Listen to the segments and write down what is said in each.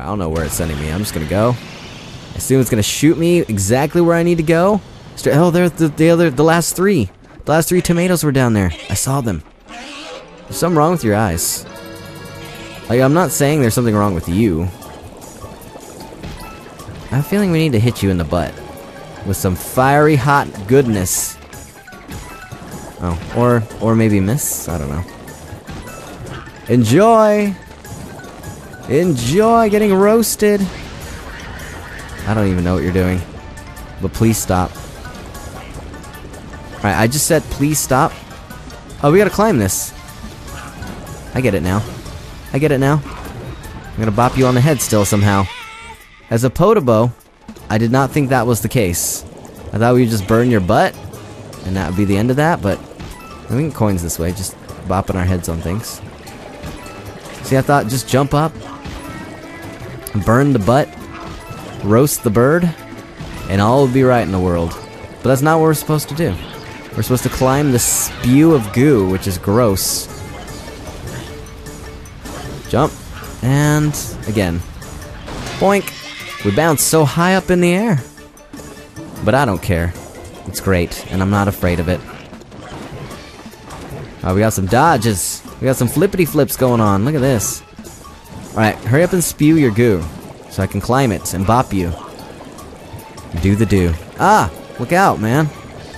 I don't know where it's sending me. I'm just gonna go. I assume it's gonna shoot me exactly where I need to go. Oh, there's the last three. The last three tomatoes were down there. I saw them. There's something wrong with your eyes. Like, I'm not saying there's something wrong with you. I have a feeling we need to hit you in the butt with some fiery hot goodness. Oh, or maybe miss? I don't know. Enjoy! Enjoy getting roasted! I don't even know what you're doing. But please stop. Alright, I just said please stop. Oh, we gotta climb this. I get it now. I get it now. I'm gonna bop you on the head still somehow. As a Podoboo, I did not think that was the case. I thought we would just burn your butt, and that would be the end of that, but I think coins this way, just bopping our heads on things. See, I thought just jump up, burn the butt, roast the bird, and all would be right in the world. But that's not what we're supposed to do. We're supposed to climb the spew of goo, which is gross. Jump, and again. Boink! We bounced so high up in the air. But I don't care. It's great, and I'm not afraid of it. Oh, we got some dodges. We got some flippity flips going on. Look at this. Alright, hurry up and spew your goo so I can climb it and bop you. Do the do. Ah! Look out, man.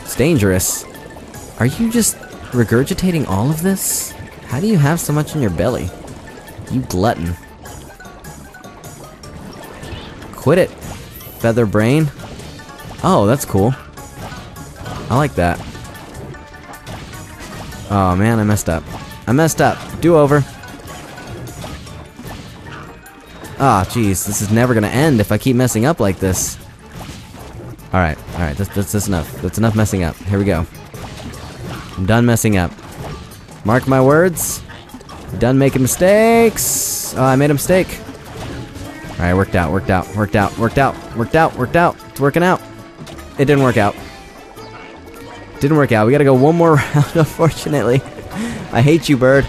It's dangerous. Are you just regurgitating all of this? How do you have so much in your belly? You glutton. Quit it, feather brain. Oh, that's cool. I like that. Oh man, I messed up. I messed up. Do over. Ah, jeez, this is never gonna end if I keep messing up like this. Alright, that's enough. That's enough messing up. Here we go. I'm done messing up. Mark my words. Done making mistakes. Oh, I made a mistake. Alright, worked out. It's working out. It didn't work out. Didn't work out. We gotta go one more round, unfortunately. I hate you, bird.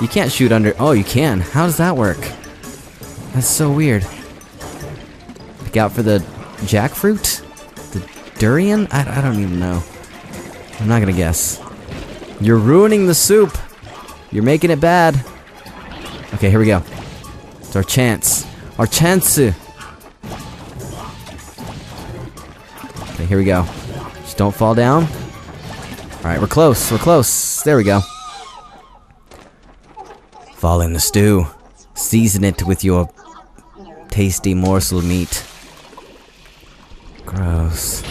You can't shoot under... Oh, you can. How does that work? That's so weird. Look out for the jackfruit? The durian? I don't even know. I'm not gonna guess. You're ruining the soup. You're making it bad. Okay, here we go. It's our chance. Our chance. Okay, here we go. Just don't fall down. Alright, we're close. There we go. Fall in the stew. Season it with your tasty morsel of meat. Gross.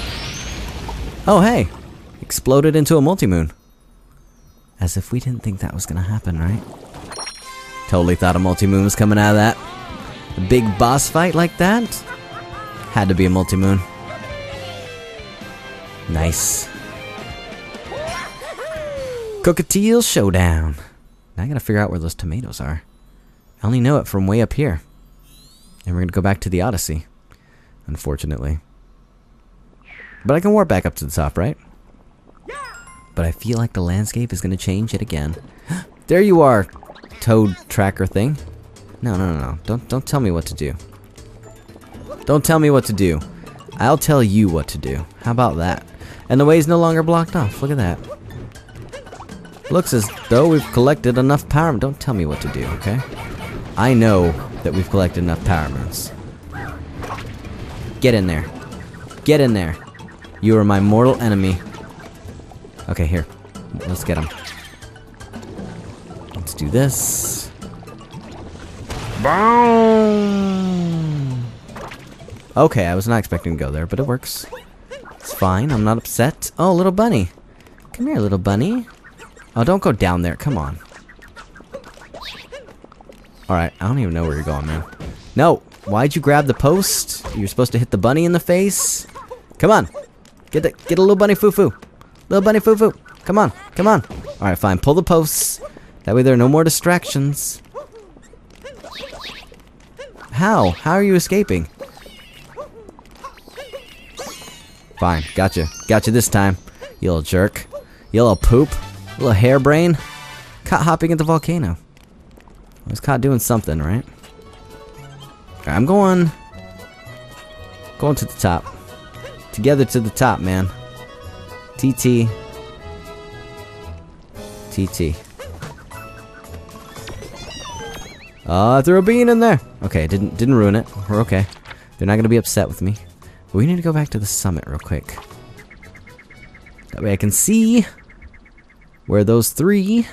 Oh, hey! Exploded into a multi-moon. As if we didn't think that was gonna happen, right? Totally thought a multi-moon was coming out of that. A big boss fight like that? Had to be a multi-moon. Nice. Cockatiel Showdown. Now I gotta figure out where those tomatoes are. I only know it from way up here. And we're gonna go back to the Odyssey. Unfortunately. But I can warp back up to the top, right? But I feel like the landscape is gonna change it again. There you are, toad tracker thing. No. Don't tell me what to do. Don't tell me what to do. I'll tell you what to do. How about that? And the way's no longer blocked off. Look at that. Looks as though we've collected enough power. Don't tell me what to do, okay? I know that we've collected enough power moons. Get in there. Get in there. You are my mortal enemy. Okay, here. Let's get him. Let's do this. Boom! Okay, I was not expecting to go there, but it works. It's fine, I'm not upset. Oh, little bunny. Come here, little bunny. Oh, don't go down there, come on. Alright, I don't even know where you're going, man. No! Why'd you grab the post? You're supposed to hit the bunny in the face? Come on! Get a little bunny foo-foo! Little bunny foo-foo! Come on! Alright, fine, pull the posts. That way there are no more distractions. How? How are you escaping? Fine, gotcha. Gotcha this time. You little jerk. You little poop. You little harebrain. Caught hopping at the volcano. I was caught doing something, right? I'm going to the top. Together to the top, man. TT. TT. I threw a bean in there. Okay, didn't ruin it. We're okay. They're not gonna be upset with me. We need to go back to the summit real quick. That way I can see where those three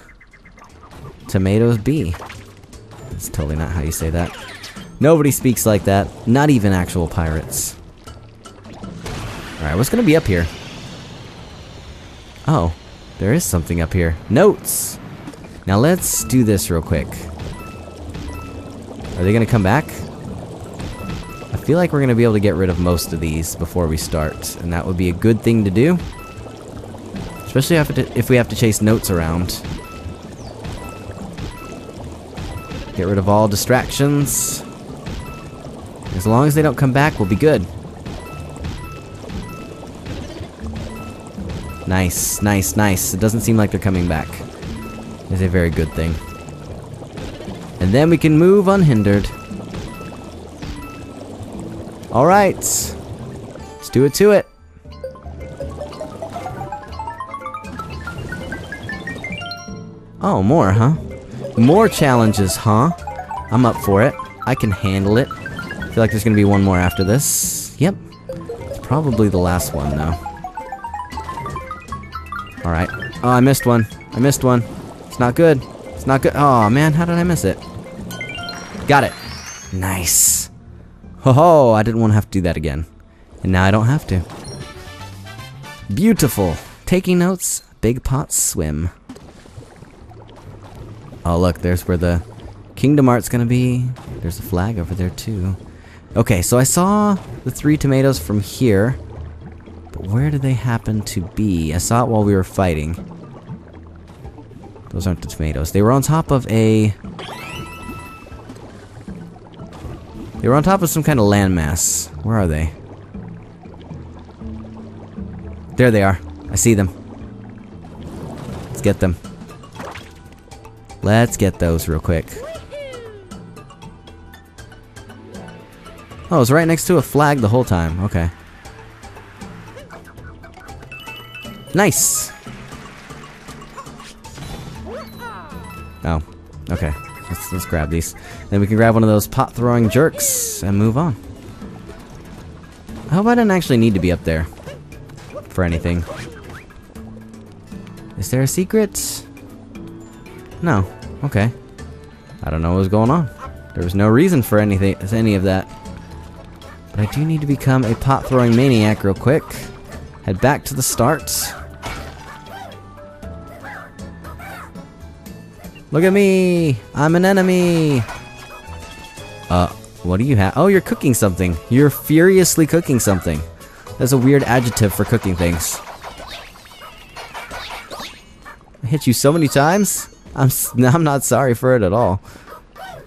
tomatoes be. That's totally not how you say that. Nobody speaks like that. Not even actual pirates. Alright, what's gonna be up here? Oh, there is something up here. Notes! Now let's do this real quick. Are they gonna come back? I feel like we're gonna be able to get rid of most of these before we start, and that would be a good thing to do. Especially if we have to chase notes around. Get rid of all distractions. As long as they don't come back, we'll be good. Nice, nice, nice. It doesn't seem like they're coming back. It's a very good thing. And then we can move unhindered. Alright. Let's do it to it. Oh, more, huh? More challenges, huh? I'm up for it. I can handle it. I feel like there's gonna be one more after this. Yep. It's probably the last one, though. Alright. Oh, I missed one. I missed one. It's not good. It's not good. Oh, man. How did I miss it? Got it. Nice. Ho-ho. I didn't want to have to do that again. And now I don't have to. Beautiful. Taking notes. Big pot swim. Oh, look. There's where the Kingdom Art's gonna be. There's a flag over there, too. Okay, so I saw the three tomatoes from here. But where do they happen to be? I saw it while we were fighting. Those aren't the tomatoes. They were on top of a... They were on top of some kind of landmass. Where are they? There they are. I see them. Let's get them. Let's get those real quick. Oh, it was right next to a flag the whole time. Okay. Nice! Oh, okay. Let's grab these. Then we can grab one of those pot-throwing jerks and move on. I hope I didn't actually need to be up there for anything. Is there a secret? No. Okay. I don't know what was going on. There was no reason for anything, any of that. But I do need to become a pot-throwing maniac real quick. Head back to the start. Look at me! I'm an enemy! What do you have? Oh, you're cooking something. You're furiously cooking something. That's a weird adjective for cooking things. I hit you so many times. I'm not sorry for it at all.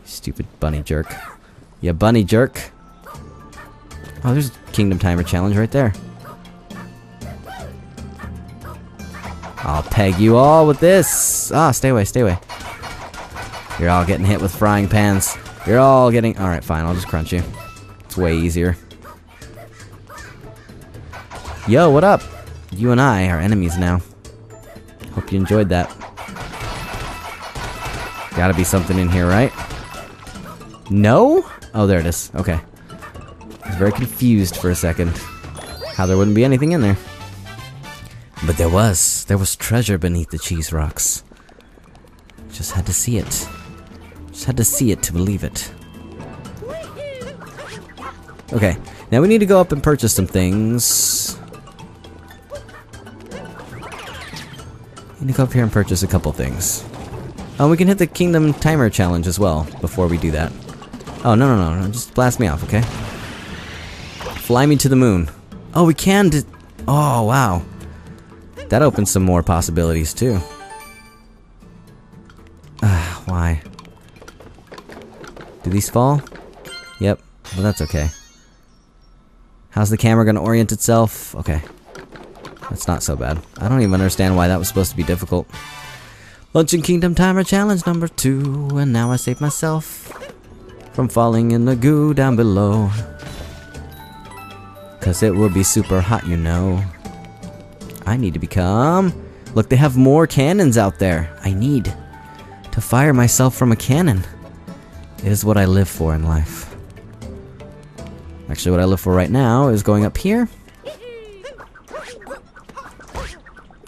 Stupid bunny jerk. Yeah, bunny jerk. Oh, there's a Kingdom Timer Challenge right there. I'll peg you all with this! Ah, stay away, stay away. You're all getting hit with frying pans. You're all getting... Alright, fine, I'll just crunch you. It's way easier. Yo, what up? You and I are enemies now. Hope you enjoyed that. Gotta be something in here, right? No? Oh, there it is. Okay. I was very confused for a second. How there wouldn't be anything in there. But there was. There was treasure beneath the cheese rocks. Just had to see it. Just had to see it to believe it. Okay. Now we need to go up and purchase some things. Need to go up here and purchase a couple things. Oh, we can hit the Kingdom Timer Challenge as well before we do that. Oh, no, no, no. Just blast me off, okay? Fly me to the moon. Oh, we can do... Oh, wow. That opens some more possibilities, too. Why? Do these fall? Yep. Well, that's okay. How's the camera gonna orient itself? Okay. That's not so bad. I don't even understand why that was supposed to be difficult. Luncheon Kingdom Timer Challenge number 2, and now I save myself from falling in the goo down below, 'cause it will be super hot, you know. I need to become... Look, they have more cannons out there. I need to fire myself from a cannon. It is what I live for in life. Actually, what I live for right now is going up here.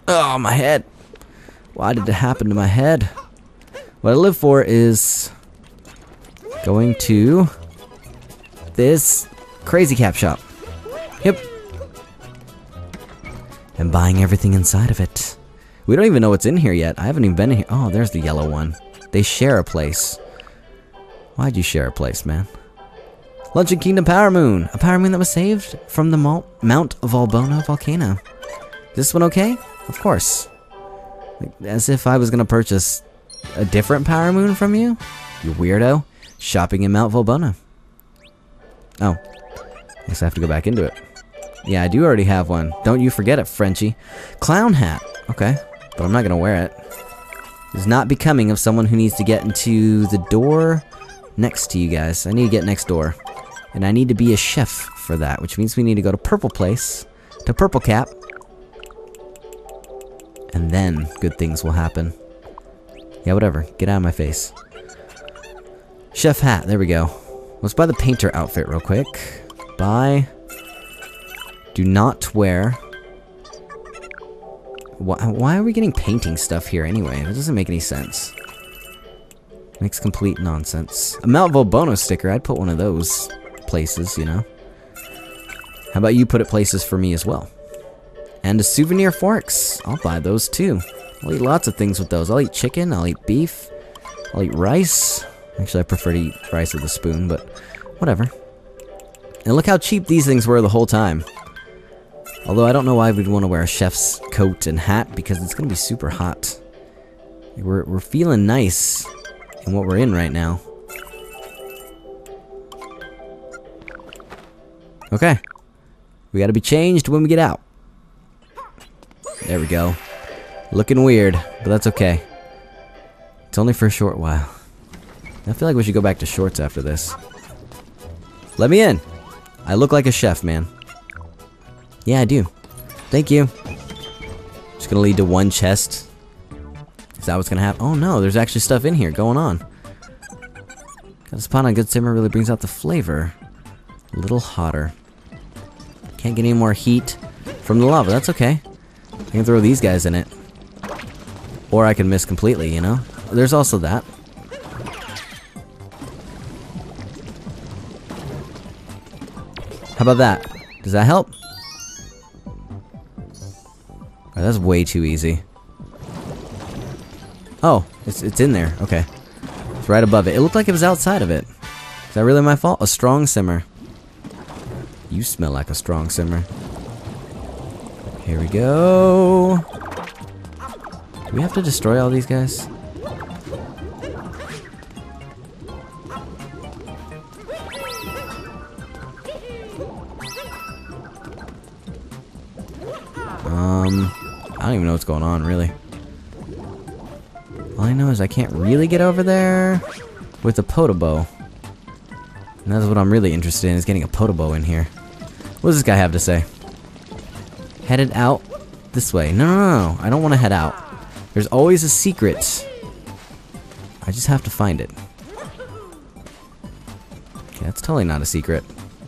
Oh, my head. Why did it happen to my head? What I live for is going to this crazy cap shop. Yep. And buying everything inside of it. We don't even know what's in here yet. I haven't even been in here. Oh, there's the yellow one. They share a place. Why'd you share a place, man? Lunch in Kingdom Power Moon. A Power Moon that was saved from the Mount Volbono volcano. This one okay? Of course. As if I was gonna purchase a different Power Moon from you? You weirdo. Shopping in Mount Volbono. Oh. I guess I have to go back into it. Yeah, I do already have one. Don't you forget it, Frenchie. Clown hat. Okay. But I'm not gonna wear it. It's not becoming of someone who needs to get into the door next to you guys. I need to get next door. And I need to be a chef for that, which means we need to go to Purple Place, to Purple Cap. And then good things will happen. Yeah, whatever. Get out of my face. Chef hat. There we go. Let's buy the painter outfit real quick. Buy. Do not wear. Why are we getting painting stuff here anyway? That doesn't make any sense. Makes complete nonsense. A Mount Volbono sticker. I'd put one of those places, you know. How about you put it places for me as well? And a souvenir forks. I'll buy those too. I'll eat lots of things with those. I'll eat chicken, I'll eat beef, I'll eat rice. Actually, I prefer to eat rice with a spoon, but whatever. And look how cheap these things were the whole time. Although I don't know why we'd want to wear a chef's coat and hat, because it's going to be super hot. We're feeling nice in what we're in right now. Okay. We got to be changed when we get out. There we go. Looking weird, but that's okay. It's only for a short while. I feel like we should go back to shorts after this. Let me in! I look like a chef, man. Yeah, I do. Thank you. It's gonna lead to one chest. Is that what's gonna happen? Oh no, there's actually stuff in here going on. Got a spot on good simmer, really brings out the flavor. A little hotter. Can't get any more heat from the lava, that's okay. I can throw these guys in it. Or I can miss completely, you know? There's also that. How about that? Does that help? Oh, that's way too easy. Oh, it's in there. Okay. It's right above it. It looked like it was outside of it. Is that really my fault? A strong simmer. You smell like a strong simmer. Here we go. Do we have to destroy all these guys? I don't even know what's going on, really. All I know is I can't really get over there with a Podoboo. And that's what I'm really interested in, is getting a Podoboo in here. What does this guy have to say? Headed out this way. No, no, no. I don't want to head out. There's always a secret. I just have to find it. Okay, that's totally not a secret.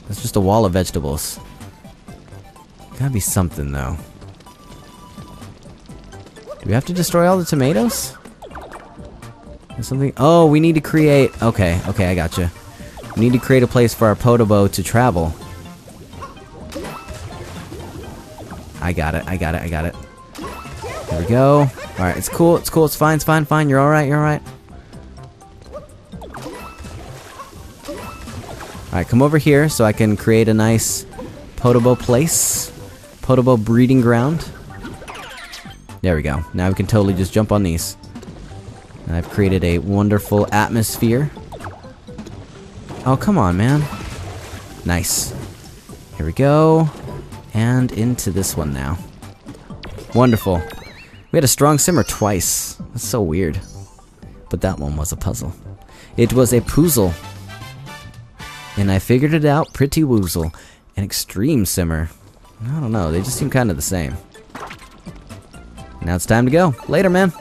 That's just a wall of vegetables. Gotta be something, though. Do we have to destroy all the tomatoes? There's something... Oh, we need to create... Okay, okay, I gotcha. We need to create a place for our Podoboo to travel. I got it, I got it, I got it. There we go. Alright, it's cool, it's cool, it's fine, it's fine, fine. You're alright, you're alright. Alright, come over here so I can create a nice Podoboo place. Podoboo breeding ground. There we go. Now we can totally just jump on these. And I've created a wonderful atmosphere. Oh, come on, man. Nice. Here we go. And into this one now. Wonderful. We had a strong simmer twice. That's so weird. But that one was a puzzle. It was a puzzle. and I figured it out, Pretty Woozle and Extreme Simmer. I don't know, they just seem kind of the same. Now it's time to go. Later, man.